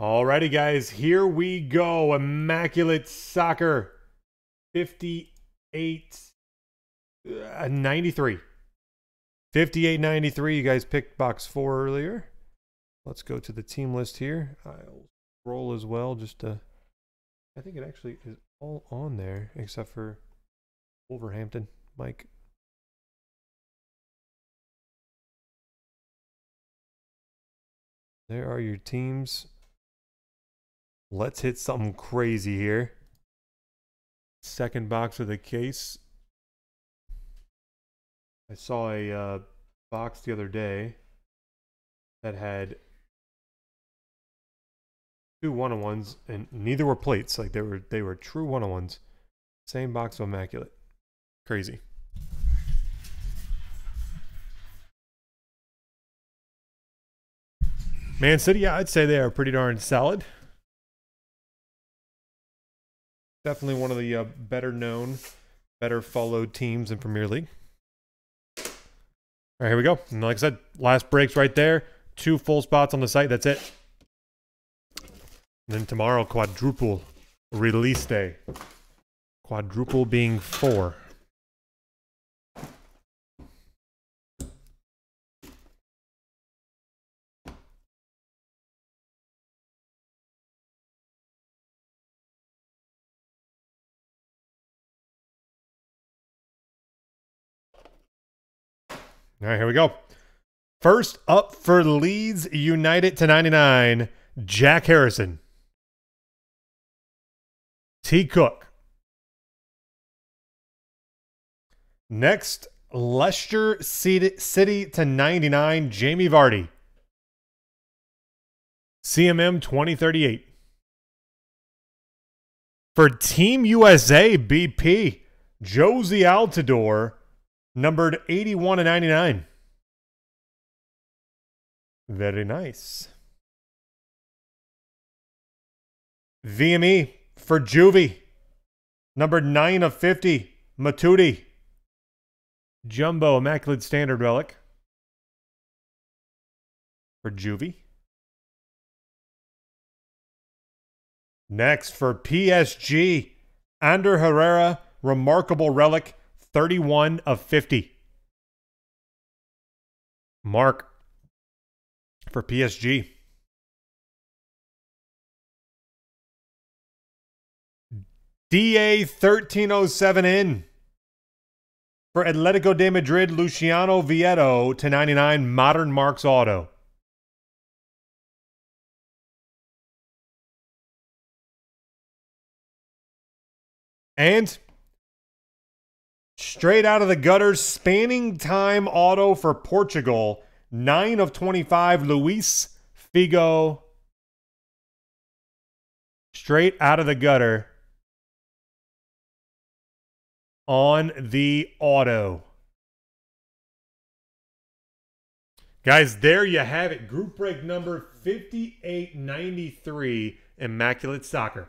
Alrighty, guys, here we go. Immaculate Soccer 5893. 5893. You guys picked box 4 earlier. Let's go to the team list here. I'll roll as well. Just I think it actually is all on there except for Wolverhampton. Mike. There are your teams. Let's hit something crazy here. Second box of the case. I saw a box the other day that had 2 one-on-ones, and neither were plates. Like they were true one-on-ones. Same box of Immaculate. Crazy. Man City, yeah, I'd say they are pretty darn solid. Definitely one of the better known, better followed teams in Premier League. All right, here we go. And like I said, last breaks right there. 2 full spots on the site. That's it. And then tomorrow, quadruple release day. Quadruple being 4. All right, here we go. First up for Leeds United /99, Jack Harrison. T. Cook. Next, Leicester City /99, Jamie Vardy. CMM 2038. For Team USA, BP, Jozy Altidore. Numbered 81/99. Very nice. VME for Juvie. Numbered 9/50. Matuidi. Jumbo Immaculate Standard Relic. For Juvie. Next for PSG. Ander Herrera. Remarkable Relic. 31/50. Mark for PSG. DA 1307N for Atletico de Madrid, Luciano Vieto /99, Modern Marks Auto. And straight out of the gutters, spanning time auto for Portugal, 9/25, Luis Figo. Straight out of the gutter on the auto. Guys, there you have it. Group break number 5893, Immaculate Soccer.